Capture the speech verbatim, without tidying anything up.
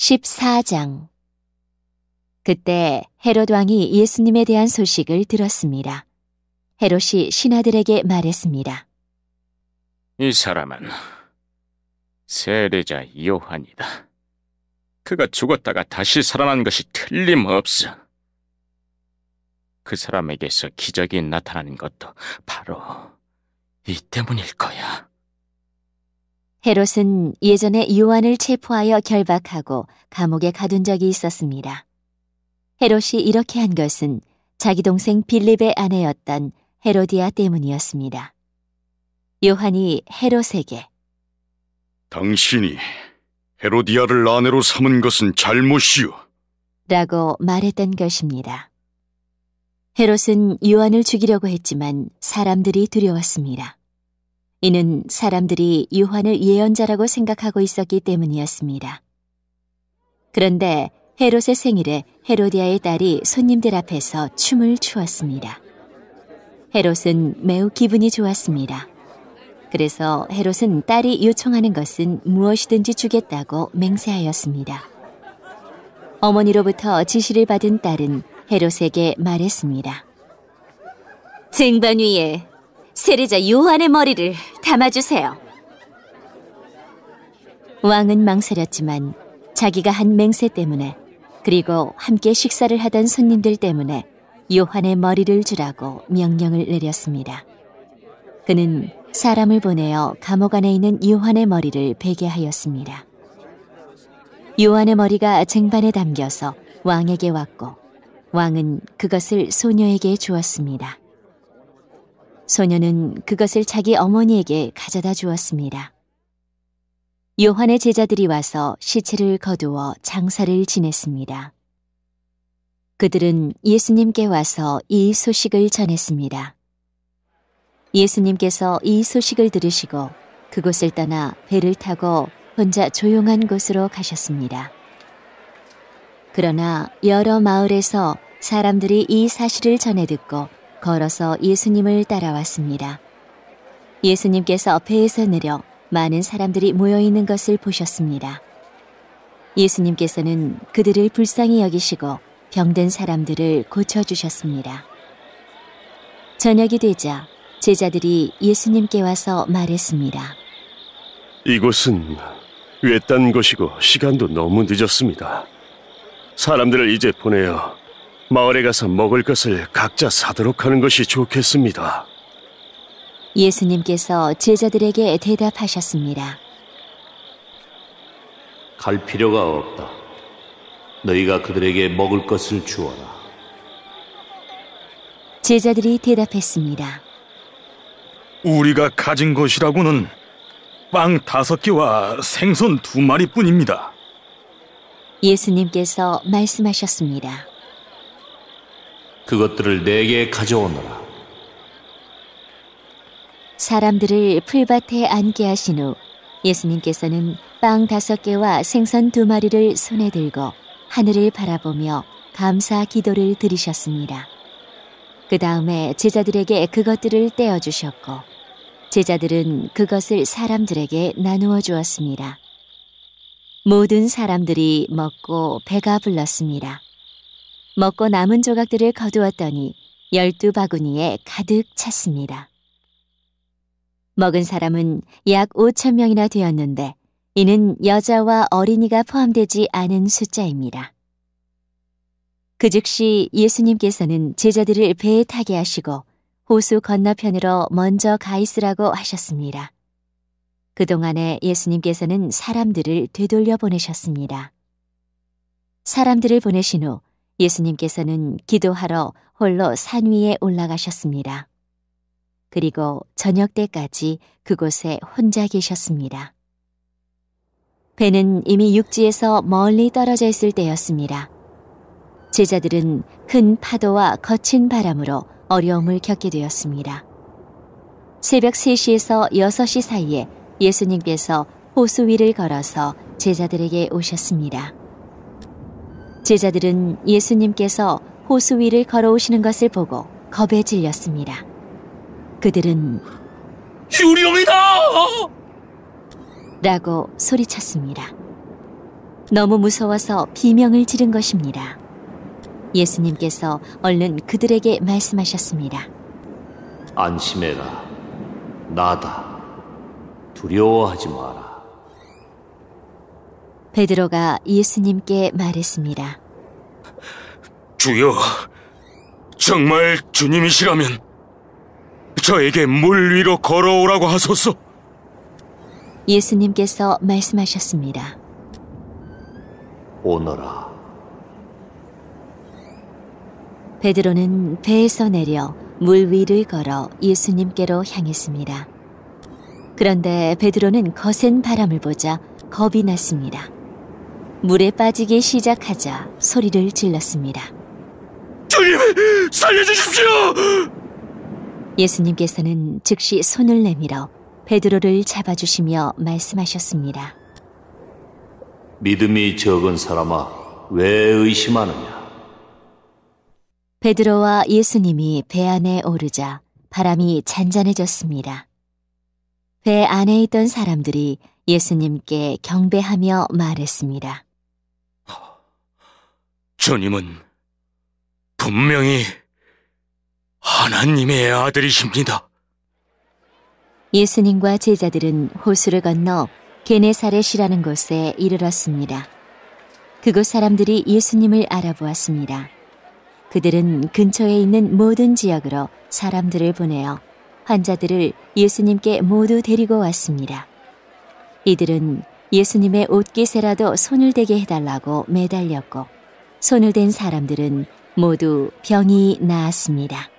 십사 장. 그때 헤롯 왕이 예수님에 대한 소식을 들었습니다. 헤롯이 신하들에게 말했습니다. 이 사람은 세례자 요한이다. 그가 죽었다가 다시 살아난 것이 틀림없어. 그 사람에게서 기적이 나타나는 것도 바로 이 때문일 거야. 헤롯은 예전에 요한을 체포하여 결박하고 감옥에 가둔 적이 있었습니다. 헤롯이 이렇게 한 것은 자기 동생 빌립의 아내였던 헤로디아 때문이었습니다. 요한이 헤롯에게 당신이 헤로디아를 아내로 삼은 것은 잘못이요 라고 말했던 것입니다. 헤롯은 요한을 죽이려고 했지만 사람들이 두려웠습니다. 이는 사람들이 요한을 예언자라고 생각하고 있었기 때문이었습니다. 그런데 헤롯의 생일에 헤로디아의 딸이 손님들 앞에서 춤을 추었습니다. 헤롯은 매우 기분이 좋았습니다. 그래서 헤롯은 딸이 요청하는 것은 무엇이든지 주겠다고 맹세하였습니다. 어머니로부터 지시를 받은 딸은 헤롯에게 말했습니다. 쟁반 위에 세례자 요한의 머리를 담아주세요. 왕은 망설였지만 자기가 한 맹세 때문에 그리고 함께 식사를 하던 손님들 때문에 요한의 머리를 주라고 명령을 내렸습니다. 그는 사람을 보내어 감옥 안에 있는 요한의 머리를 베게 하였습니다. 요한의 머리가 쟁반에 담겨서 왕에게 왔고 왕은 그것을 소녀에게 주었습니다. 소녀는 그것을 자기 어머니에게 가져다 주었습니다. 요한의 제자들이 와서 시체를 거두어 장사를 지냈습니다. 그들은 예수님께 와서 이 소식을 전했습니다. 예수님께서 이 소식을 들으시고 그곳을 떠나 배를 타고 혼자 조용한 곳으로 가셨습니다. 그러나 여러 마을에서 사람들이 이 사실을 전해 듣고 걸어서 예수님을 따라왔습니다. 예수님께서 배에서 내려 많은 사람들이 모여있는 것을 보셨습니다. 예수님께서는 그들을 불쌍히 여기시고 병든 사람들을 고쳐주셨습니다. 저녁이 되자 제자들이 예수님께 와서 말했습니다. 이곳은 외딴 곳이고 시간도 너무 늦었습니다. 사람들을 이제 보내요. 마을에 가서 먹을 것을 각자 사도록 하는 것이 좋겠습니다. 예수님께서 제자들에게 대답하셨습니다. 갈 필요가 없다. 너희가 그들에게 먹을 것을 주어라. 제자들이 대답했습니다. 우리가 가진 것이라고는 빵 다섯 개와 생선 두 마리뿐입니다. 예수님께서 말씀하셨습니다. 그것들을 내게 가져오너라. 사람들을 풀밭에 앉게 하신 후 예수님께서는 빵 다섯 개와 생선 두 마리를 손에 들고 하늘을 바라보며 감사 기도를 드리셨습니다. 그 다음에 제자들에게 그것들을 떼어주셨고 제자들은 그것을 사람들에게 나누어 주었습니다. 모든 사람들이 먹고 배가 불렀습니다. 먹고 남은 조각들을 거두었더니 열두 바구니에 가득 찼습니다. 먹은 사람은 약 오천 명이나 되었는데 이는 여자와 어린이가 포함되지 않은 숫자입니다. 그 즉시 예수님께서는 제자들을 배에 타게 하시고 호수 건너편으로 먼저 가 있으라고 하셨습니다. 그동안에 예수님께서는 사람들을 되돌려 보내셨습니다. 사람들을 보내신 후 예수님께서는 기도하러 홀로 산 위에 올라가셨습니다. 그리고 저녁 때까지 그곳에 혼자 계셨습니다. 배는 이미 육지에서 멀리 떨어져 있을 때였습니다. 제자들은 큰 파도와 거친 바람으로 어려움을 겪게 되었습니다. 새벽 세 시에서 여섯 시 사이에 예수님께서 호수 위를 걸어서 제자들에게 오셨습니다. 제자들은 예수님께서 호수 위를 걸어오시는 것을 보고 겁에 질렸습니다. 그들은 유령이다! 라고 소리쳤습니다. 너무 무서워서 비명을 지른 것입니다. 예수님께서 얼른 그들에게 말씀하셨습니다. 안심해라. 나다. 두려워하지 마라. 베드로가 예수님께 말했습니다. 주여, 정말 주님이시라면 저에게 물 위로 걸어오라고 하소서. 예수님께서 말씀하셨습니다. 오너라. 베드로는 배에서 내려 물 위를 걸어 예수님께로 향했습니다. 그런데 베드로는 거센 바람을 보자 겁이 났습니다. 물에 빠지기 시작하자 소리를 질렀습니다. 주님, 살려주십시오! 예수님께서는 즉시 손을 내밀어 베드로를 잡아주시며 말씀하셨습니다. 믿음이 적은 사람아, 왜 의심하느냐? 베드로와 예수님이 배 안에 오르자 바람이 잔잔해졌습니다. 배 안에 있던 사람들이 예수님께 경배하며 말했습니다. 주님은 분명히 하나님의 아들이십니다. 예수님과 제자들은 호수를 건너 게네사렛이라는 곳에 이르렀습니다. 그곳 사람들이 예수님을 알아보았습니다. 그들은 근처에 있는 모든 지역으로 사람들을 보내어 환자들을 예수님께 모두 데리고 왔습니다. 이들은 예수님의 옷깃에라도 손을 대게 해달라고 매달렸고, 손을 댄 사람들은 모두 병이 나았습니다.